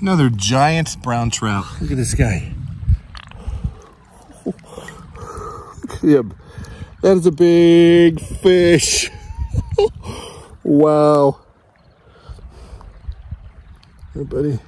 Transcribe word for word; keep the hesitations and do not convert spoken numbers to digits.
Another giant brown trout. Look at this guy. Look at him. That is a big fish. Wow. Hey, buddy.